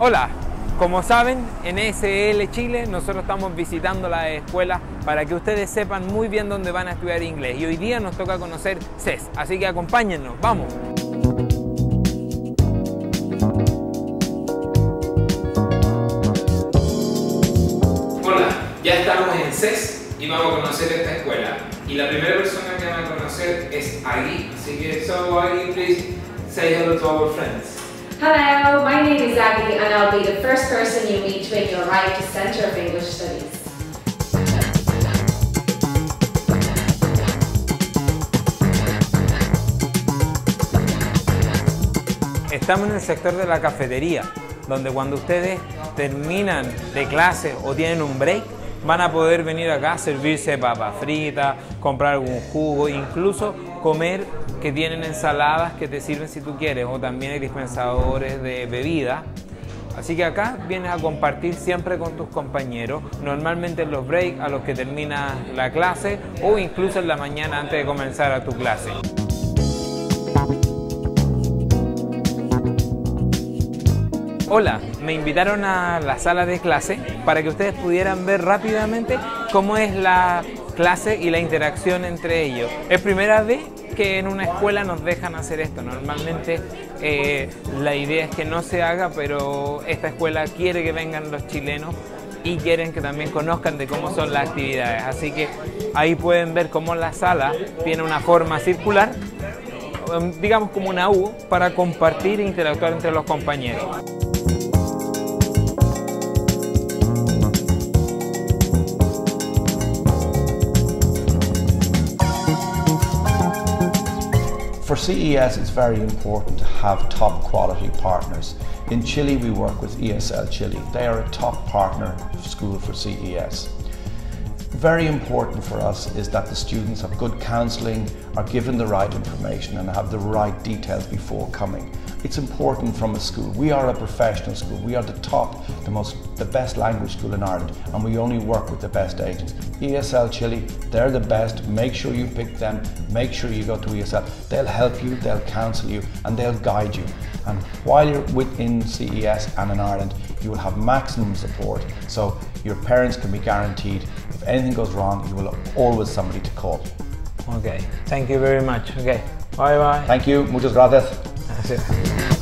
Hola, como saben, en ESL Chile nosotros estamos visitando las escuelas para que ustedes sepan muy bien dónde van a estudiar inglés, y hoy día nos toca conocer CES, así que acompáñennos, ¡vamos! Hola, ya estamos en CES y vamos a conocer esta escuela, y la primera persona que van a conocer es Agui, así que, so Agui, please say hello to our friends. Hello, my name is Agui and I'll be the first person you meet when you arrive at the Centre of English Studies. Estamos en el sector de la cafetería, donde cuando ustedes terminan de clase o tienen un break, van a poder venir acá a servirse papas fritas, comprar algún jugo, incluso comer, que tienen ensaladas que te sirven si tú quieres, o también hay dispensadores de bebida. Así que acá vienes a compartir siempre con tus compañeros, normalmente en los breaks a los que terminas la clase o incluso en la mañana antes de comenzar a tu clase. Hola, me invitaron a la sala de clase para que ustedes pudieran ver rápidamente cómo es la clase y la interacción entre ellos. Es primera vez que en una escuela nos dejan hacer esto. Normalmente la idea es que no se haga, pero esta escuela quiere que vengan los chilenos y quieren que también conozcan de cómo son las actividades. Así que ahí pueden ver cómo la sala tiene una forma circular, digamos como una U, para compartir e interactuar entre los compañeros. For CES, it's very important to have top quality partners. In Chile, we work with ESL Chile. They are a top partner school for CES. Very important for us is that the students have good counselling, are given the right information and have the right details before coming. It's important from a school. We are a professional school. We are the top, the best language school in Ireland, and we only work with the best agents. ESL Chile, they're the best. Make sure you pick them. Make sure you go to ESL. They'll help you, they'll counsel you, and they'll guide you. And while you're within CES and in Ireland, you will have maximum support. So your parents can be guaranteed if anything goes wrong, you will have always somebody to call. Okay, thank you very much. Okay, bye bye. Thank you, muchas gracias. Gracias.